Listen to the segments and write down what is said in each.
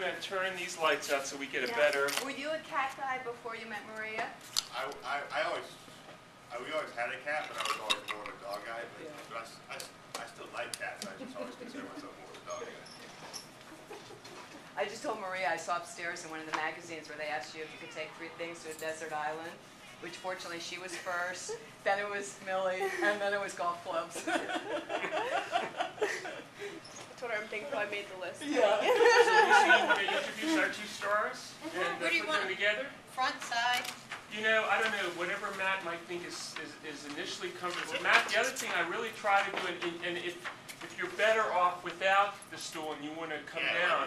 going to turn these lights out so we get a better... Were you a cat guy before you met Maria? We always had a cat, but I was always more of a dog guy. But, but I still like cats. I just always consider myself more of a dog guy. I just told Maria I saw upstairs in one of the magazines where they asked you if you could take three things to a desert island, which fortunately she was first, then it was Millie, and then it was golf clubs. I told her I'm thankful I made the list. Yeah. So we introduce our two stars and put them together. Front side. You know, I don't know, whatever Matt might think is initially comfortable. Matt, the other thing I really try to do, and if you're better off without the stool and you want to come down,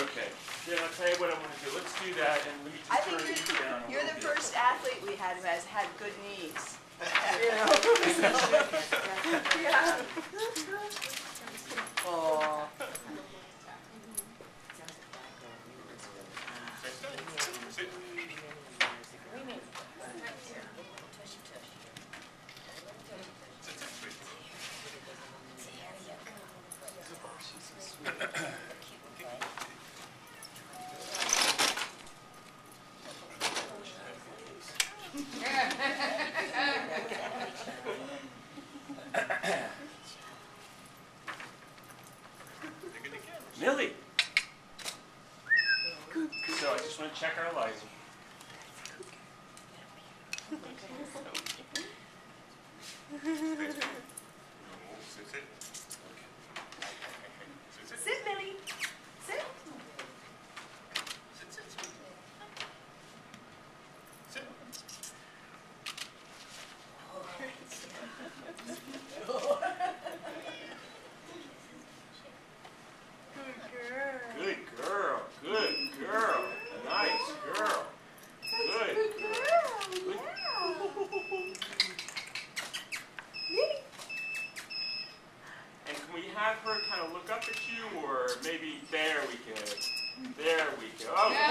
okay. Then I'll tell you what I want to do. Let's do that, and let me just turn you down. You're the first athlete we had who has had good knees. You know. Oh. Millie. So I just want to check our lighting. Sit, Millie. Sit. Have her kind of look up at you, or maybe there we go. There we go. Oh,